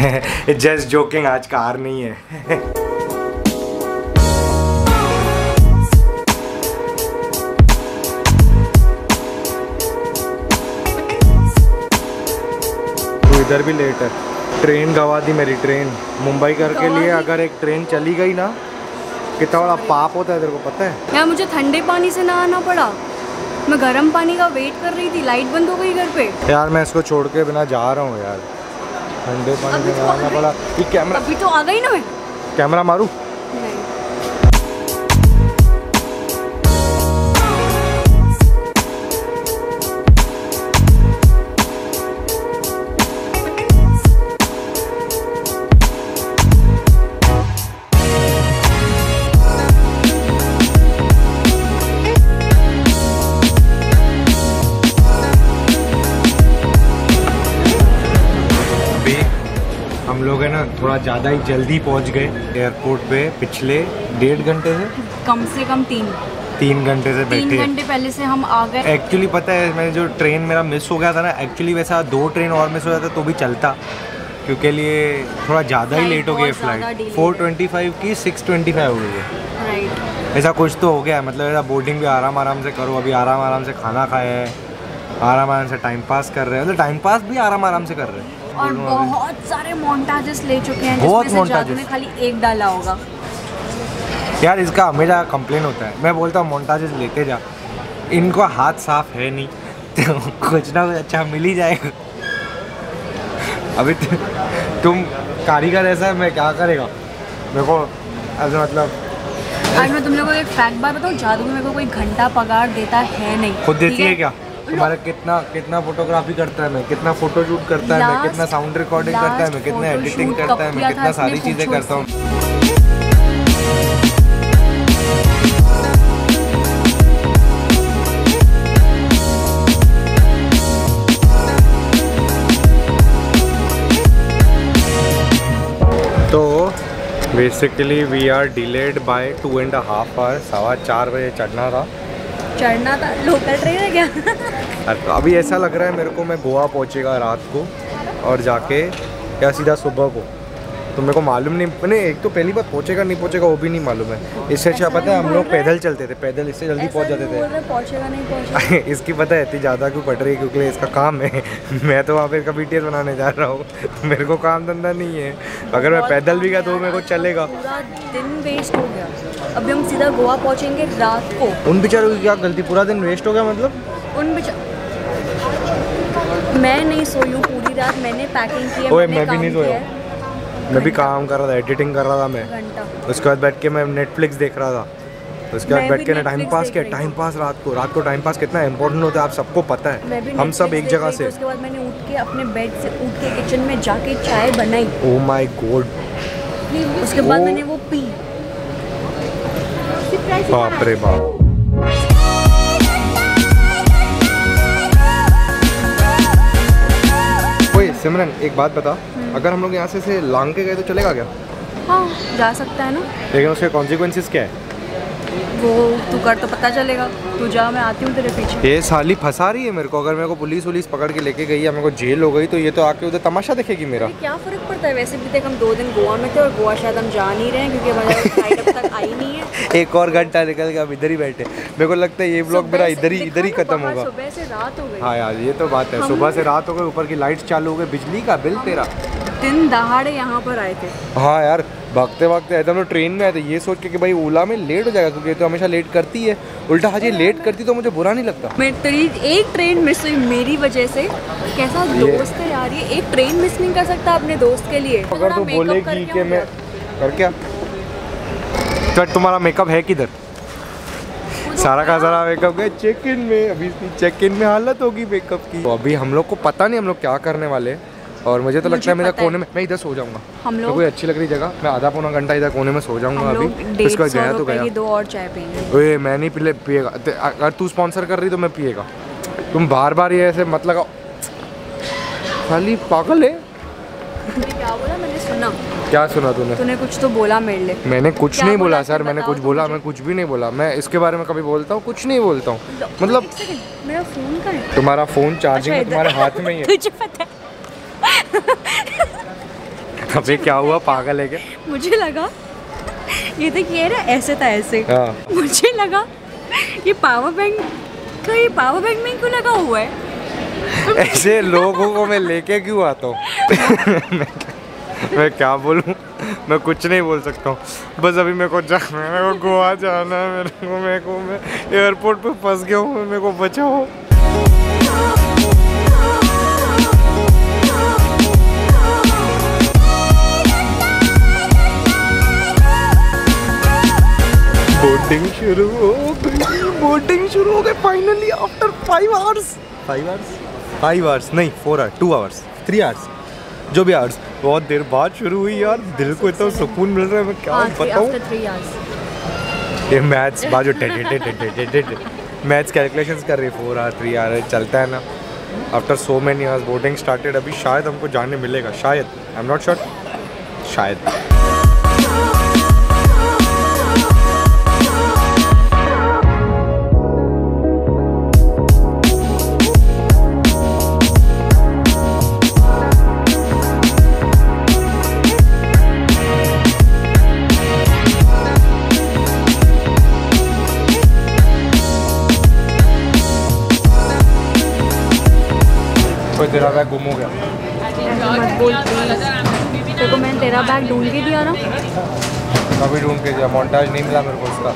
Just joking, आज car नहीं है। इधर भी लेट है, ट्रेन गवा दी मेरी। ट्रेन मुंबई घर के लिए अगर एक ट्रेन चली गई ना, कितना बड़ा पाप होता है, तेरे को पता है? यार मुझे ठंडे पानी से ना आना पड़ा, मैं गर्म पानी का वेट कर रही थी। लाइट बंद हो गई घर पे। यार मैं इसको छोड़ के बिना जा रहा हूँ यार, ठंडे पानी से ना आना पड़ा। ये कैमरा अभी तो आ गई ना, मैं कैमरा मारू। हम लोग है ना थोड़ा ज़्यादा ही जल्दी पहुंच गए एयरपोर्ट पे। पिछले डेढ़ घंटे से, कम से कम तीन घंटे से बैठे। 3 घंटे पहले से हम आ गए। एक्चुअली पता है, मैं जो ट्रेन मेरा मिस हो गया था ना, एक्चुअली वैसा 2 ट्रेन और मिस हो जाता तो भी चलता, क्योंकि लिए थोड़ा ज़्यादा ही लेट हो गई फ्लाइट। 4:25 की 6:25 हो गई है, राइट। ऐसा कुछ तो हो गया, मतलब ऐसा बोर्डिंग भी आराम आराम से करो। अभी आराम आराम से खाना खाया है, आराम आराम से टाइम पास कर रहे हैं, मतलब टाइम पास भी आराम आराम से कर रहे हैं। और बहुत सारे मोन्टाजेस ले चुके हैं, जिसमें से जादू में खाली एक डाला होगा। यार इसका हमेशा कंप्लेन होता है, मैं बोलता हूँ मोन्टाजेस लेते जा, इनको हाथ साफ है नहीं, तो कुछ ना कुछ अच्छा मिल ही जाएगा। अभी तुम कारीगर ऐसा है, मैं क्या करेगा मेरे को ऐसा, मतलब। आज मैं तुम लोगों को एक फैक्ट बात बताऊँ, जादू में मेरे को कोई घंटा पगार देता है नहीं, खुद देती है क्या? तुम्हारा कितना फोटोग्राफी करता है मैं, कितना फोटो शूट करता है मैं, कितना साउंड रिकॉर्डिंग करता है मैं, कितना एडिटिंग करता है मैं, कितना सारी चीजें करता हूँ। तो basically we are delayed by 2.5 hour. 4:15 बजे चढ़ना था। लोकल ट्रेन है क्या? अभी ऐसा लग रहा है मेरे को, मैं गोवा पहुंचेगा रात को और जाके या सीधा सुबह को, तो मेरे को मालूम नहीं। मैंने एक तो पहली बार पहुंचेगा नहीं पहुंचेगा वो भी नहीं मालूम है। इससे अच्छा पता है हम लोग पैदल चलते थे, पैदल इससे जल्दी पहुंच जाते थे। पहुंचेगा नहीं पहुंचेगा इसकी पता है इतनी ज़्यादा क्यों पट रही है, क्योंकि इसका काम है। मैं तो वहाँ पर इसका BTS बनाने जा रहा हूँ, मेरे को काम धंधा नहीं है। अगर मैं पैदल भी गया तो मेरे को चलेगा। दिन वेस्ट हो गया, अभी हम सीधा गोवा पहुंचेंगे रात को। उन बेचारों की क्या गलती, पूरा दिन वेस्ट हो गया। मतलब उन बेचारों, मैं नहीं सोई हूँ पूरी रात, मैंने पैकिंग की है। ओए मैं भी नहीं सोया, मैं भी काम कर रहा था, एडिटिंग कर रहा था मैं। उसके बाद बैठ के मैं नेटफ्लिक्स देख रहा था, उसके बाद बैठ के टाइम पास किया। टाइम पास रात को टाइम पास कितना इम्पोर्टेंट होता है, आप सबको पता है। हम सब एक जगह से, उसके बाद मैंने उठ के अपने बेड से उठ के किचन में जाके चाय बनाई। ओह माय गॉड, उसके बाद मैंने वो पी। बाप रे बाप। ओए सिमरन एक बात बता, अगर हम लोग यहाँ से लांग के गए तो चलेगा क्या? हाँ जा सकता है ना, लेकिन उसके कॉन्सिक्वेंसेस क्या है वो तू कर तो पता चलेगा। तू जा, मैं आती हूँ तेरे पीछे। ये साली फंसा रही है मेरे को, अगर मेरे को पुलिस पकड़ के लेके गई या मेरे को जेल हो गई तो ये तो आके उधर तमाशा देखेगी मेरा। क्या फर्क पड़ता है, वैसे भी देख हम 2 दिन गोवा में थे और गोवा शायद हम जा नहीं रहे हैं क्योंकि अब तक आई नहीं है। 1 और घंटा निकल गया, अब इधर ही बैठे। मेरे को लगता है ये ब्लॉग मेरा इधर ही खत्म होगा। सुबह से रात हो गई। हाँ यार ये तो बात है, सुबह से रात हो गई, ऊपर की लाइट चालू हो गई, बिजली का बिल तेरा। दिन दहाड़े यहाँ पर आए थे। हाँ यार भागते भागते आए थे, हम लोग ट्रेन में आए थे ये सोच के कि भाई ओला में लेट हो जाएगा, क्योंकि तो हमेशा लेट करती है। उल्टा हाजी लेट करती तो मुझे बुरा नहीं लगता। मैं एक ट्रेन मिस हुई मेरी वजह से। कैसा दोस्त है यार ये, एक ट्रेन मिस नहीं कर सकता अपने दोस्त के लिए। अगर तो बोलेगी कि मैं कर क्या तो तुम्हारा मेकअप है किधर, सारा का सारा मेकअप गया चेक इन में। अभी चेक इन में हालत होगी मेकअप की। तो अभी हम लोग को पता नहीं हम लोग क्या करने वाले, और मुझे तो लगता है मेरा कोने में मैं इधर सो जाऊंगा। हम लोग कोई अच्छी लग रही जगह, मैं आधा पौना घंटा इधर कोने में सो जाऊंगा। अभी इसका गया तो गया, 2 और चाय पिएंगे। ओए मैं नहीं पिएगा, अगर तू स्पॉन्सर कर रही तो मैं पिएगा। तुम बार बार ये ऐसे मत लगाओ, खाली पागल है। क्या बोला? मैंने सुना। क्या सुना तूने? तूने कुछ तो बोला मेरे लिए। मैंने कुछ नहीं बोला सर, मैंने कुछ बोला? मैं कुछ भी नहीं बोला। मैं इसके बारे में कभी बोलता हूँ कुछ नहीं बोलता हूँ, मतलब। मेरा फोन कहाँ है? तुम्हारा फोन चार्जिंग तुम्हारे हाथ में ही है। अबे क्या हुआ पागल है क्या? मुझे लगा ये देखिए ना ऐसे था ऐसे, मुझे लगा ये पावर बैंक का, ये पावर बैंक में क्यों लगा हुआ है? ऐसे लोगों को मैं लेके क्यों आता हूँ? मैं क्या बोलूँ, मैं कुछ नहीं बोल सकता हूँ। बस अभी मेरे को जाना है, मेरे को गोवा जाना है, मेरे को मैं एयरपोर्ट पे फंस गया हूँ, मेरे को बचाओ। बोटिंग शुरू हो गई, बोटिंग शुरू हो गई फाइनली आफ्टर 5 आवर्स नहीं 4 आवर्स 2 आवर्स 3 आवर्स जो भी आवर्स, बहुत देर बाद शुरू हुई यार। दिल को इतना सुकून मिल रहा है, मैं क्या बताऊँ। ये मैथ्स बाजू मैथ्स कैलकुलेशंस कर रही है। 4 आवर 3 आवर चलता है ना। After so many hours boating started. अभी शायद हमको जाने मिलेगा, शायद, आई एम नॉट श्योर, शायद। तेरा बैग गुम हो गया। देखो मैंने तेरा बैग ढूंढ के दिया ना, कभी ढूंढ के दिया, मोन्टाज नहीं मिला मेरे को उसका।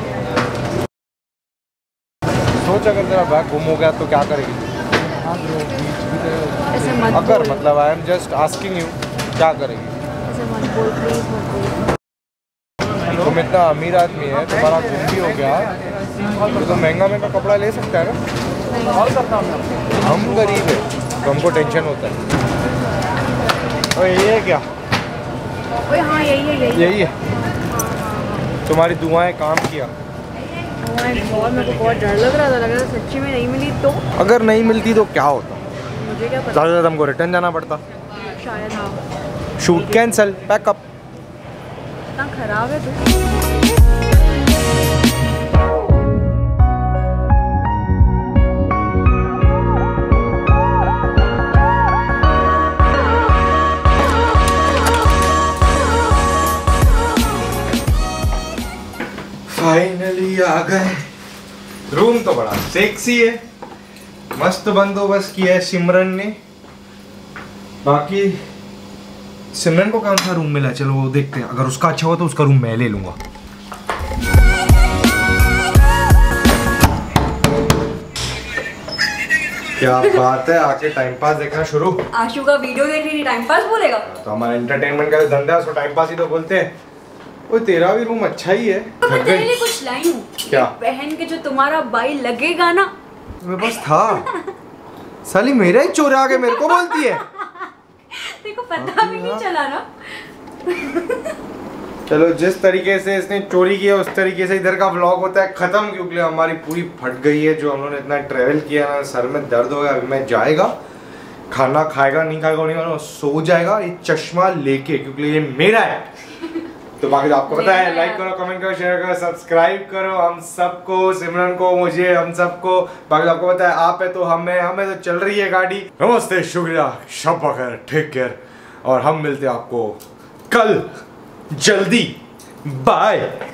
सोच अगर तेरा बैग गुम हो गया तो क्या करेगी? ऐसे मत अगर मतलब I am just asking you, क्या करेगी? ऐसे मत बोल प्लीज। तुम इतना अमीर आदमी है, तुम्हारा गुम भी हो गया तो महंगा कपड़ा ले सकता है ना। हम गरीब है, हमको टेंशन होता है। और ये क्या? ओए हाँ यही है। तुम्हारी दुआएं काम किया। मेरे को बहुत डर लग रहा था, लग रहा था सच्ची में नहीं मिली तो। अगर नहीं मिलती तो क्या होता? मुझे क्या पता, ज़्यादा हमको रिटर्न जाना पड़ता शायद। हाँ शूट कैंसल, पैकअप इतना खराब है तो। फाइनली आ गए। रूम तो बड़ा सेक्सी है, मस्त बंदोबस्त किया है सिमरन ने। बाकी सिमरन को कौन सा रूम मिला, चलो वो देखते हैं। अगर उसका अच्छा हो तो उसका रूम मैं ले लूंगा। क्या बात है, आके टाइम पास देखना शुरू। आशु का वीडियो देख रही, टाइम पास बोलेगा तो हमारा एंटरटेनमेंट का धंधा है, उसको टाइम पास ही तो बोलते हैं। वो तेरा भी रूम अच्छा ही है। तो मैं तेरे लिए कुछ लाई हूँ क्या पहन के जो तुम्हारा भाई लगेगा ना। मेरे पास था साली, मेरा ही चोर आके मेरे को बोलती है। देखो पता भी नहीं चला ना। चलो जिस तरीके से इसने चोरी किया उस तरीके से इधर का व्लॉग होता है खत्म, क्योंकि हमारी पूरी फट गई है। जो हम लोगों ने इतना ट्रेवल किया ना, सर में दर्द हो गया। अभी मैं जाएगा, खाना खाएगा, नहीं खाएगा नहीं, सो जाएगा ये चश्मा लेके, क्योंकि ये मेरा है। तो बाकी तो आपको पता है, लाइक करो, कमेंट करो, शेयर करो, सब्सक्राइब करो हम सबको, सिमरन को, मुझे, हम सबको। बाकी तो आपको पता है, आप है तो हमें तो चल रही है गाड़ी। नमस्ते, शुक्रिया, शब्बखैर, टेक केयर, और हम मिलते हैं आपको कल जल्दी। बाय।